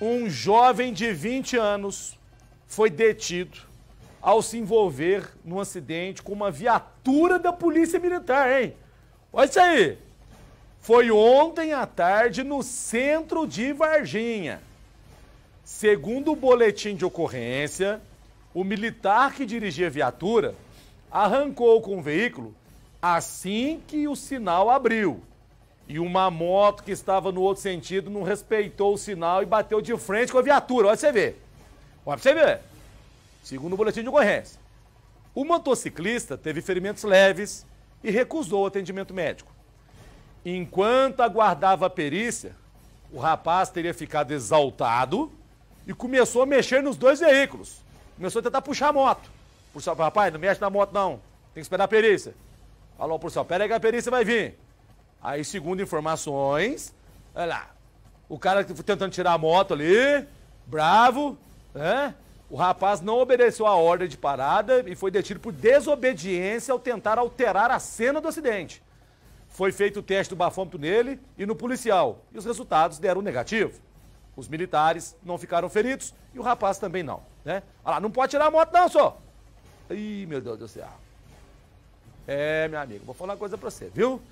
Um jovem de 20 anos foi detido ao se envolver num acidente com uma viatura da Polícia Militar, hein? Olha isso aí. Foi ontem à tarde no centro de Varginha. Segundo o boletim de ocorrência, o militar que dirigia a viatura arrancou com o veículo assim que o sinal abriu. E uma moto que estava no outro sentido não respeitou o sinal e bateu de frente com a viatura. Olha pra você ver. Olha pra você ver. Segundo o boletim de ocorrência, o motociclista teve ferimentos leves e recusou o atendimento médico. Enquanto aguardava a perícia, o rapaz teria ficado exaltado e começou a mexer nos dois veículos. Começou a tentar puxar a moto. O policial falou: rapaz, não mexe na moto não, tem que esperar a perícia. Falou o policial: pera aí que a perícia vai vir. Aí, segundo informações, olha lá, o cara tentando tirar a moto ali, bravo, né? O rapaz não obedeceu a ordem de parada e foi detido por desobediência ao tentar alterar a cena do acidente. Foi feito o teste do bafômetro nele e no policial, e os resultados deram negativo. Os militares não ficaram feridos e o rapaz também não, né? Olha lá, não pode tirar a moto não, só. Ih, meu Deus do céu. É, meu amigo, vou falar uma coisa pra você, viu?